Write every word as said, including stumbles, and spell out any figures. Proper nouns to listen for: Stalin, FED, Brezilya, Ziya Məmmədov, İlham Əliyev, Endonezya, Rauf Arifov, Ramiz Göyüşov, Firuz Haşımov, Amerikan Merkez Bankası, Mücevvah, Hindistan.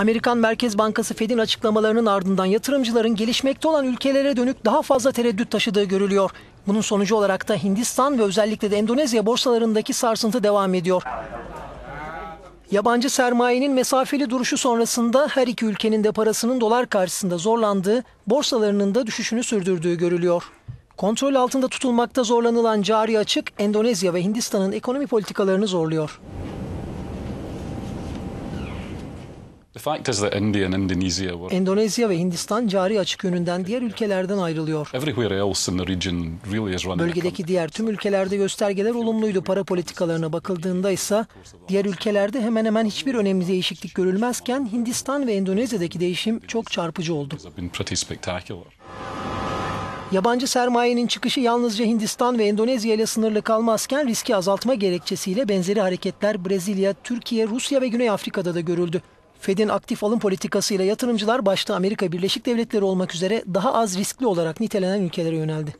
Amerikan Merkez Bankası Fed'in açıklamalarının ardından yatırımcıların gelişmekte olan ülkelere dönük daha fazla tereddüt taşıdığı görülüyor. Bunun sonucu olarak da Hindistan ve özellikle de Endonezya borsalarındaki sarsıntı devam ediyor. Yabancı sermayenin mesafeli duruşu sonrasında her iki ülkenin de parasının dolar karşısında zorlandığı, borsalarının da düşüşünü sürdürdüğü görülüyor. Kontrol altında tutulmakta zorlanılan cari açık, Endonezya ve Hindistan'ın ekonomi politikalarını zorluyor. Endonezya ve Hindistan cari açık yönünden diğer ülkelerden ayrılıyor. Bölgedeki diğer tüm ülkelerde göstergeler olumluydu. Para politikalarına bakıldığında ise diğer ülkelerde hemen hemen hiçbir önemli değişiklik görülmezken Hindistan ve Endonezya'daki değişim çok çarpıcı oldu. Yabancı sermayenin çıkışı yalnızca Hindistan ve Endonezya ile sınırlı kalmazken riski azaltma gerekçesiyle benzeri hareketler Brezilya, Türkiye, Rusya ve Güney Afrika'da da görüldü. Fed'in aktif alım politikasıyla yatırımcılar başta Amerika Birleşik Devletleri olmak üzere daha az riskli olarak nitelenen ülkelere yöneldi.